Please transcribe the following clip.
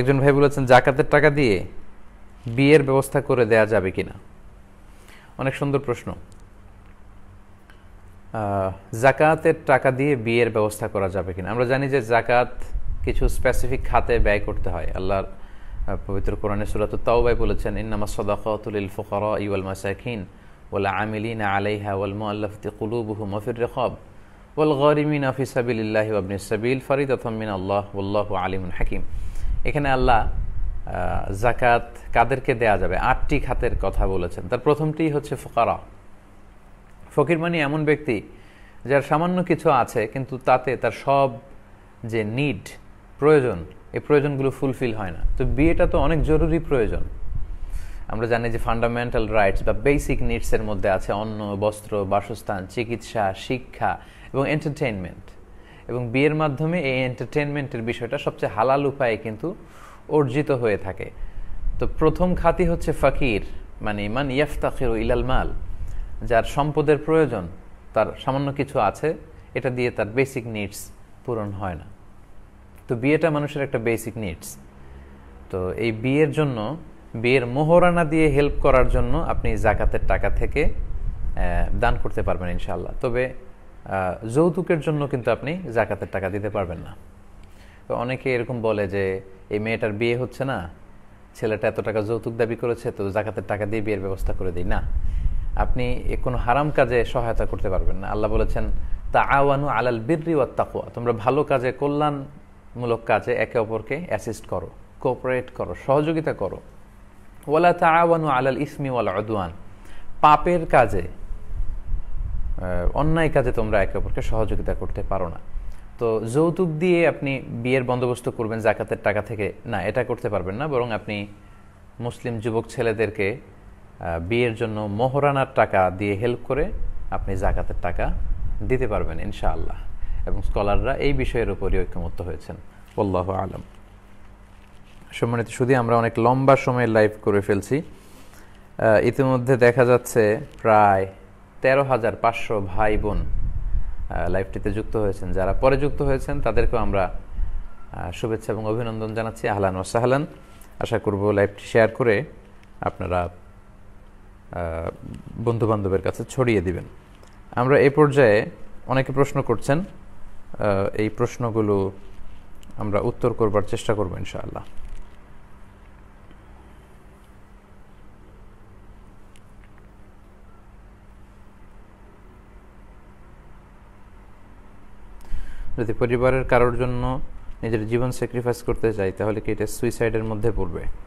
একজন ভাই বলেছেন যাকাতের টাকা দিয়ে বিয়ের ব্যবস্থা করে দেয়া যাবে কিনা। অনেক সুন্দর প্রশ্ন। যাকাতের টাকা দিয়ে বিয়ের ব্যবস্থা করা যাবে কিনা, আমরা জানি যে যাকাত কিছু স্পেসিফিক খাতে ব্যয় করতে হয়। আল্লাহর পবিত্র কোরআনে সূরাতুত তাওবায় বলেছেন ইন্নামাস সাদাকাতু লিল ফুকারাই ওয়াল মাসাকিন ওয়াল আমিলিনা আলাইহা ওয়াল মুআল্লাফাতি কুলুবুহুম ওয়া ফির রিকাব ওয়াল গারিমিনা ফি সাবিলিল্লাহি ওয়া ইবনিস সাবিল ফারিদাতাম মিনাল্লাহ ওয়াল্লাহু আলিমুন হাকীম। এখানে আল্লাহ যাকাত কাদেরকে দেয়া যাবে আটটি খাতের কথা বলেছেন। তার প্রথমটি হচ্ছে ফুকারা। ফকির মানে এমন ব্যক্তি যার সামান্য কিছু আছে কিন্তু তাতে তার সব যে নিড প্রয়োজন, এই প্রয়োজনগুলো ফুলফিল হয় না। তো বিয়েটা তো অনেক জরুরি প্রয়োজন। আমরা জানি যে ফান্ডামেন্টাল রাইটস বা বেসিক নিডসের মধ্যে আছে অন্ন, বস্ত্র, বাসস্থান, চিকিৎসা, শিক্ষা এবং এন্টারটেইনমেন্ট, এবং বিয়ের মাধ্যমে এই এন্টারটেনমেন্টের বিষয়টা সবচেয়ে হালাল উপায়ে কিন্তু অর্জিত হয়ে থাকে। তো প্রথম খাতি হচ্ছে ফাকির, মানে মান ইয়াফতাখিরু ইলাল মাল, যার সম্পদের প্রয়োজন, তার সামান্য কিছু আছে, এটা দিয়ে তার বেসিক নিডস পূরণ হয় না। তো বিয়েটা মানুষের একটা বেসিক নিডস। তো এই বিয়ের জন্য, বিয়ের মোহরানা দিয়ে হেল্প করার জন্য আপনি যাকাতের টাকা থেকে দান করতে পারবেন ইনশাআল্লাহ। তবে যৌতুকের জন্য কিন্তু আপনি যাকাতের টাকা দিতে পারবেন না। তো অনেকে এরকম বলে যে এই মেয়েটার বিয়ে হচ্ছে না, ছেলেটা এত টাকা যৌতুক দাবি করেছে, তো যাকাতের টাকা দিয়ে বিয়ের ব্যবস্থা করে দিই। না, আপনি কোনো হারাম কাজে সহায়তা করতে পারবেন না। আল্লাহ বলেছেন তাআওয়ানু আলাল বিররি ওয়াত তাকওয়া, তোমরা ভালো কাজে, কল্যাণমূলক কাজে একে অপরকে অ্যাসিস্ট করো, কোঅপারেট করো, সহযোগিতা করো। ওয়ালা তাআওয়ানু আলাল ইসমি ওয়াল উদওয়ান, পাপের কাজে, অন্যায় কাজে তোমরা একে অপরকে সহযোগিতা করতে পারো না। তো যৌতুক দিয়ে আপনি বিয়ের বন্দোবস্ত করবেন যাকাতের টাকা থেকে, না, এটা করতে পারবেন না। বরং আপনি মুসলিম যুবক ছেলেদেরকে বিয়ের জন্য মোহরানার টাকা দিয়ে হেল্প করে আপনি যাকাতের টাকা দিতে পারবেন ইনশাআল্লাহ। এবং স্কলাররা এই বিষয়ের উপরই ঐক্যমত্য হয়েছেন। আল্লাহু আলাম। সম্মানিত সুধী, আমরা অনেক লম্বা সময় লাইভ করে ফেলছি। ইতিমধ্যে দেখা যাচ্ছে প্রায় 13,500 ভাই বোন লাইভটিতে যুক্ত হয়েছেন। যারা পরে যুক্ত হয়েছেন তাদেরকেও আমরা শুভেচ্ছা এবং অভিনন্দন জানাচ্ছি। আহলান ও সাহলান। আশা করব লাইভটি শেয়ার করে আপনারা বন্ধুবান্ধবের কাছে ছড়িয়ে দিবেন। আমরা এই পর্যায়ে অনেকে প্রশ্ন করছেন, এই প্রশ্নগুলো আমরা উত্তর করবার চেষ্টা করব ইনশাআল্লাহ। যদি পরিবারের কারোর জন্য নিজের জীবন স্যাক্রিফাইস করতে চাই তাহলে কি এটা সুইসাইডের মধ্যে পড়বে?